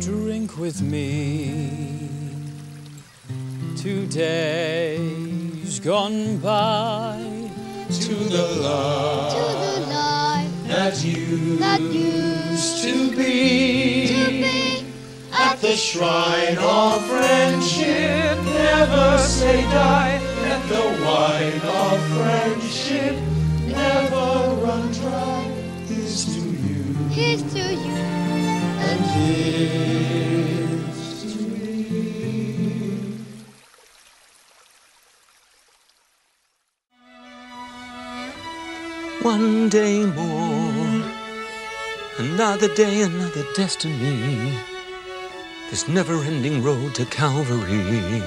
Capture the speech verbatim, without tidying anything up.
Drink with me to days gone by, to the life, to the life that, you that used to be, to be at the shrine of friendship. Never say die at the wine of friendship. Never run dry. Here's to you. Here's to you. And here. One day more, another day, another destiny, this never-ending road to Calvary.